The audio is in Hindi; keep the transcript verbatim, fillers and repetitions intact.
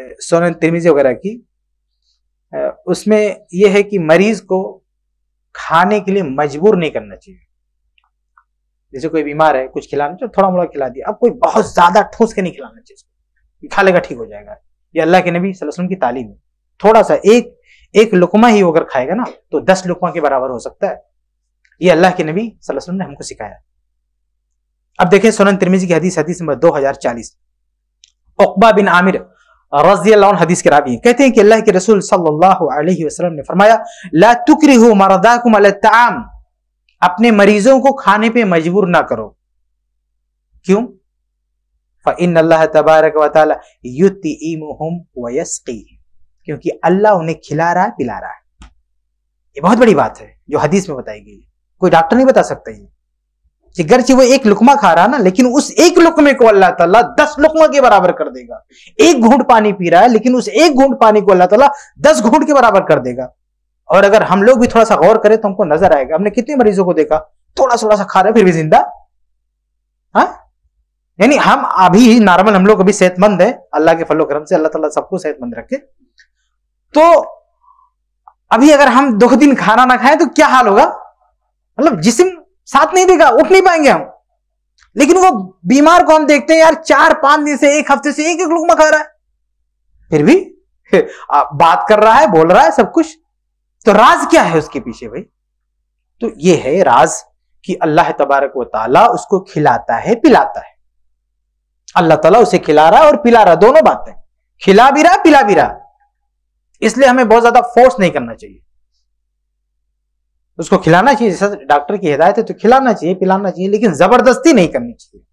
सुनन तिर्मिज़ी वगैरह की, उसमें यह है कि मरीज को खाने के लिए मजबूर नहीं करना चाहिए। जैसे कोई बीमार है, कुछ खिलाना चाहिए, थोड़ा मोड़ा खिला दिया, अब कोई बहुत ज्यादा ठूस के नहीं खिलाना चाहिए, खा लेगा ठीक हो जाएगा। ये अल्लाह के नबी सल्लल्लाहु अलैहि वसल्लम की तालीम है। थोड़ा सा एक एक लुकमा ही अगर खाएगा ना तो दस लुकमा के बराबर हो सकता है। ये अल्लाह के नबी सल्लल्लाहु अलैहि वसल्लम ने हमको सिखाया। अब देखें सुनन तिर्मिज़ी की हदीस, हदीस नंबर दो हजार चालीस, उकबा बिन आमिर रज़ी अल्लाह अन्हु हदीस के रावी हैं, कहते हैं कि अल्लाह के रसूल सल्लल्लाहु अलैहि वसल्लम ने फरमाया, ला तुकरिहू मरदाकुम अला ता'म, अपने मरीजों को खाने पे मजबूर ना करो। क्यों? फ़इन्न अल्लाह तबारक व तआला युतीमुहुम व यसक़ीहुम, क्योंकि अल्लाह उन्हें खिला रहा है, पिला रहा है। ये बहुत बड़ी बात है जो हदीस में बताई गई है, कोई डॉक्टर नहीं बता सकता ये कि गरचे वो एक लुकमा खा रहा है ना, लेकिन उस एक लुकमे को अल्लाह ताला दस लुकमा के बराबर कर देगा। एक घूंट पानी पी रहा है लेकिन उस एक घूंट पानी को अल्लाह ताला दस घूंट के बराबर कर देगा। और अगर हम लोग भी थोड़ा सा गौर करें तो हमको नजर आएगा, हमने कितने मरीजों को देखा थोड़ा थोड़ा सा खा रहा है फिर भी जिंदा। हाँ, यानी हम अभी नॉर्मल, हम लोग अभी सेहतमंद है, अल्लाह के फलो करम से, अल्लाह ताला सबको सेहतमंद रखे। तो अभी अगर हम दो दिन खाना ना खाएं तो क्या हाल होगा, मतलब जिस्म साथ नहीं देगा, उठ नहीं पाएंगे हम। लेकिन वो बीमार को हम देखते हैं यार चार पांच दिन से, एक हफ्ते से एक एक लुकमा खा रहा है, फिर भी बात कर रहा है, बोल रहा है सब कुछ। तो राज क्या है उसके पीछे भाई? तो ये है राज कि अल्लाह तबारक व ताला उसको खिलाता है, पिलाता है। अल्लाह ताला उसे खिला रहा है और पिला रहा, दोनों बातें, खिला भी रहा पिला भी रहा। इसलिए हमें बहुत ज्यादा फोर्स नहीं करना चाहिए, उसको खिलाना चाहिए जैसा डॉक्टर की हिदायत है, तो खिलाना चाहिए पिलाना चाहिए, लेकिन जबरदस्ती नहीं करनी चाहिए।